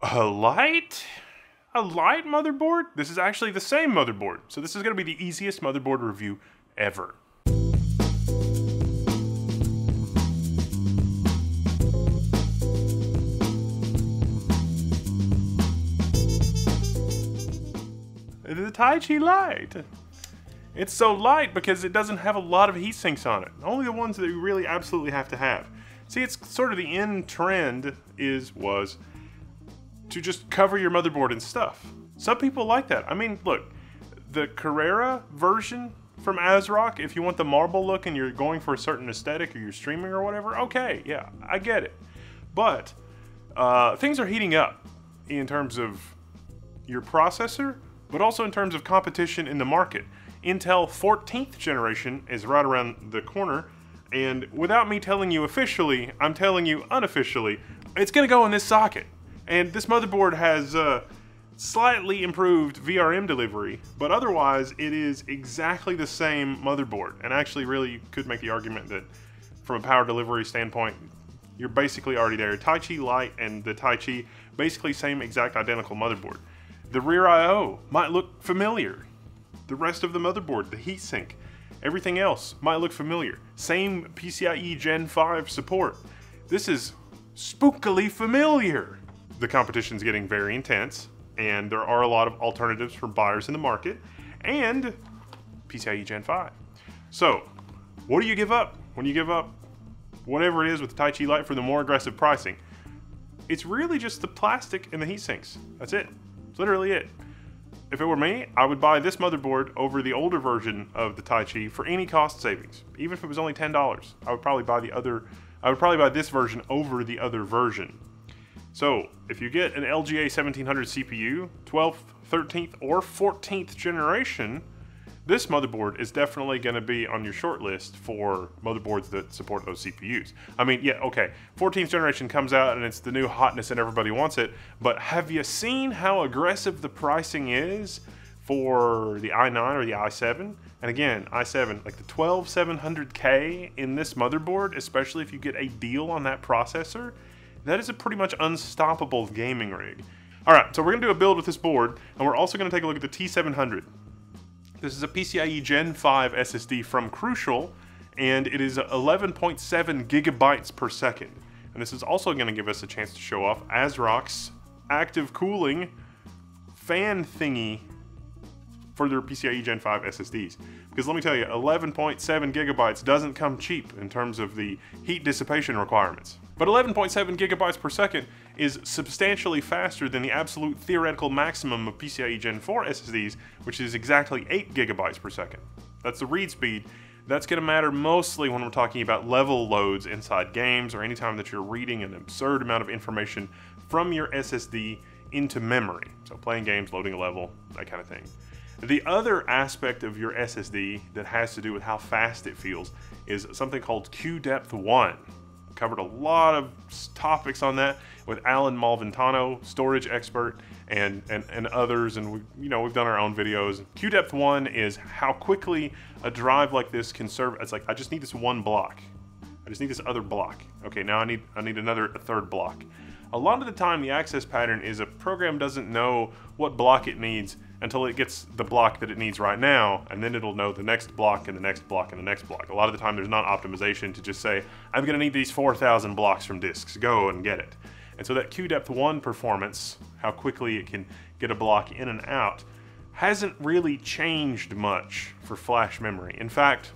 A Lite motherboard? This is actually the same motherboard. So this is gonna be the easiest motherboard review ever. The Taichi Lite. It's so light because it doesn't have a lot of heat sinks on it. Only the ones that you really absolutely have to have. See, it's sort of the end trend was to just cover your motherboard in stuff. Some people like that. I mean, look, the Carrera version from ASRock, if you want the marble look and you're going for a certain aesthetic or you're streaming or whatever, okay, yeah, I get it. But things are heating up in terms of your processor, but also in terms of competition in the market. Intel 14th generation is right around the corner, and without me telling you officially, I'm telling you unofficially, it's gonna go in this socket. And this motherboard has slightly improved VRM delivery, but otherwise it is exactly the same motherboard. And actually really you could make the argument that from a power delivery standpoint, you're basically already there. Taichi Lite and the Taichi, basically same exact identical motherboard. The rear IO might look familiar. The rest of the motherboard, the heatsink, everything else might look familiar. Same PCIe Gen 5 support. This is spookily familiar. The competition's getting very intense, and there are a lot of alternatives for buyers in the market, and PCIe Gen 5. So, what do you give up? When you give up whatever it is with the Taichi Lite for the more aggressive pricing, it's really just the plastic and the heat sinks. That's it. It's literally it. If it were me, I would buy this motherboard over the older version of the Taichi for any cost savings. Even if it was only $10, I would probably buy this version over the other version. So, if you get an LGA 1700 CPU, 12th, 13th, or 14th generation, this motherboard is definitely gonna be on your short list for motherboards that support those CPUs. I mean, yeah, okay, 14th generation comes out and it's the new hotness and everybody wants it, but have you seen how aggressive the pricing is for the i9 or the i7? And again, i7, like the 12700K in this motherboard, especially if you get a deal on that processor, that is a pretty much unstoppable gaming rig. All right, so we're gonna do a build with this board, and we're also gonna take a look at the T700. This is a PCIe Gen 5 SSD from Crucial, and it is 11.7 gigabytes per second. And this is also gonna give us a chance to show off ASRock's active cooling fan thingy for their PCIe Gen 5 SSDs. Because let me tell you, 11.7 gigabytes doesn't come cheap in terms of the heat dissipation requirements. But 11.7 gigabytes per second is substantially faster than the absolute theoretical maximum of PCIe Gen 4 SSDs, which is exactly 8 gigabytes per second. That's the read speed. That's gonna matter mostly when we're talking about level loads inside games or anytime that you're reading an absurd amount of information from your SSD into memory. So playing games, loading a level, that kind of thing. The other aspect of your SSD that has to do with how fast it feels is something called Q-Depth 1. Covered a lot of topics on that with Alan Malventano, storage expert, and others, and we've done our own videos. Q-Depth 1 is how quickly a drive like this can serve. It's like, I just need this one block. I just need this other block. Okay, now I need a third block. A lot of the time the access pattern is a program doesn't know what block it needs until it gets the block that it needs right now, and then it'll know the next block and the next block and the next block. A lot of the time there's not optimization to just say, I'm gonna need these 4,000 blocks from disks, go and get it. And so that Q-Depth 1 performance, how quickly it can get a block in and out, hasn't really changed much for flash memory. In fact,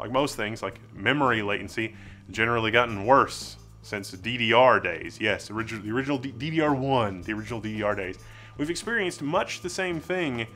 like most things, like memory latency, generally gotten worse since the DDR days. Yes, the original DDR1, the original DDR days. We've experienced much the same thing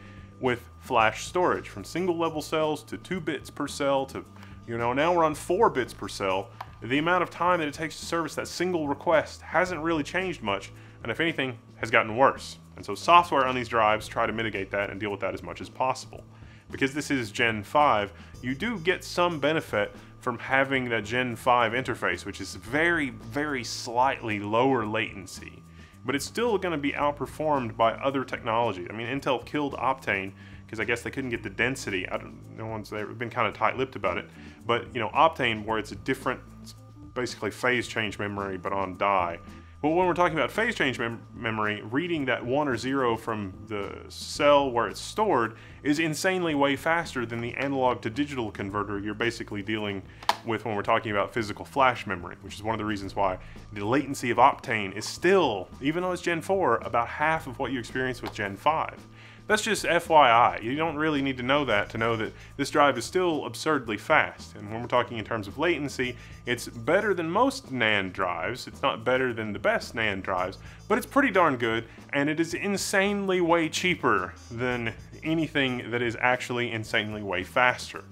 with flash storage, from single level cells to 2 bits per cell to, now we're on 4 bits per cell. The amount of time that it takes to service that single request hasn't really changed much, and if anything, has gotten worse. And so software on these drives try to mitigate that and deal with that as much as possible. Because this is Gen 5, you do get some benefit from having that Gen 5 interface, which is very, very slightly lower latency. But it's still gonna be outperformed by other technology. I mean, Intel killed Optane because I guess they couldn't get the density. They've been kind of tight-lipped about it. But Optane, where it's a different, basically phase change memory, but on die, But when we're talking about phase change memory, reading that 1 or 0 from the cell where it's stored is insanely way faster than the analog to digital converter you're basically dealing with when we're talking about physical flash memory, which is one of the reasons why the latency of Optane is still, even though it's Gen 4, about half of what you experience with Gen 5. That's just FYI. You don't really need to know that this drive is still absurdly fast. And when we're talking in terms of latency, it's better than most NAND drives. It's not better than the best NAND drives, but it's pretty darn good, and it is insanely way cheaper than anything that is actually insanely way faster.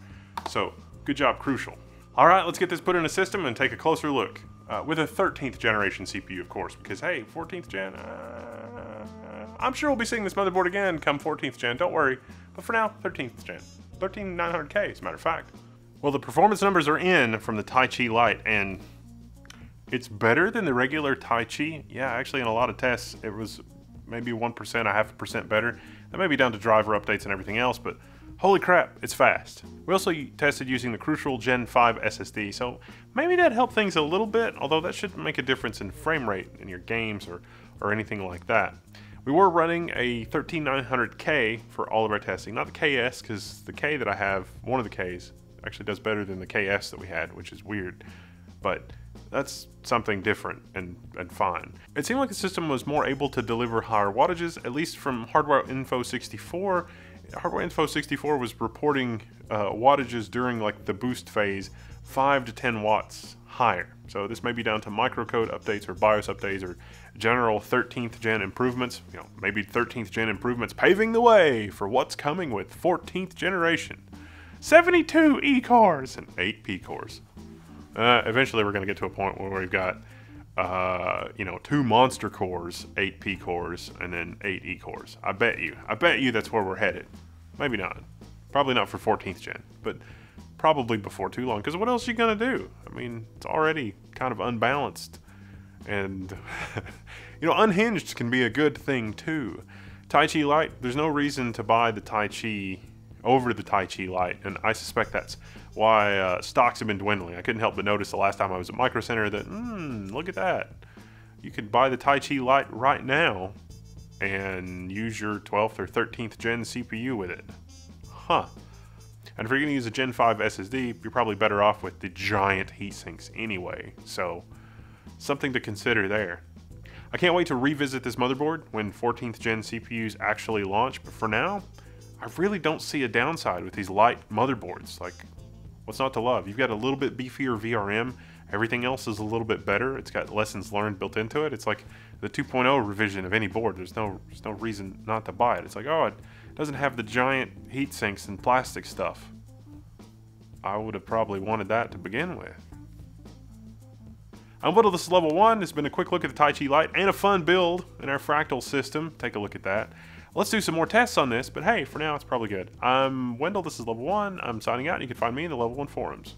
So, good job, Crucial. All right, let's get this put in a system and take a closer look. With a 13th generation CPU, of course, because hey, 14th gen, I'm sure we'll be seeing this motherboard again come 14th gen, don't worry. But for now, 13th gen. 13900K, as a matter of fact. Well, the performance numbers are in from the Taichi Lite, and it's better than the regular Taichi. Yeah, actually in a lot of tests, it was maybe 1%, a 0.5% better. That may be down to driver updates and everything else, but holy crap, it's fast. We also tested using the Crucial Gen 5 SSD, so maybe that helped things a little bit, although that shouldn't make a difference in frame rate in your games or anything like that. We were running a 13900K for all of our testing, not the KS, because the K that I have, one of the Ks, actually does better than the KS that we had, which is weird, but that's something different and fine. It seemed like the system was more able to deliver higher wattages, at least from Hardware Info 64. Hardware Info 64 was reporting wattages during like the boost phase 5 to 10 watts higher. So this may be down to microcode updates or BIOS updates or general 13th gen improvements. You know, maybe 13th gen improvements paving the way for what's coming with 14th generation. 72 E cores and 8 P cores. Eventually we're going to get to a point where we've got, you know, 2 monster cores, 8 P cores, and then 8 E cores. I bet you that's where we're headed. Maybe not. Probably not for 14th gen, but probably before too long, because what else are you going to do? I mean, it's already kind of unbalanced, and, you know, unhinged can be a good thing too. Taichi Lite, there's no reason to buy the Taichi over the Taichi Lite, and I suspect that's why stocks have been dwindling. I couldn't help but notice the last time I was at Micro Center that, look at that. You could buy the Taichi Lite right now and use your 12th or 13th gen CPU with it. Huh. And if you're gonna use a Gen 5 SSD, you're probably better off with the giant heat sinks anyway. So, something to consider there. I can't wait to revisit this motherboard when 14th gen CPUs actually launch, but for now, I really don't see a downside with these light motherboards. Like, what's not to love? You've got a little bit beefier VRM. Everything else is a little bit better. It's got lessons learned built into it. It's like the 2.0 revision of any board. There's no reason not to buy it. It's like, oh, it doesn't have the giant heat sinks and plastic stuff. I would have probably wanted that to begin with. I'm Wendell, this is Level 1. It's been a quick look at the Taichi Lite and a fun build in our fractal system. Take a look at that. Let's do some more tests on this, but hey, for now, it's probably good. I'm Wendell, this is Level 1. I'm signing out, and you can find me in the Level 1 forums.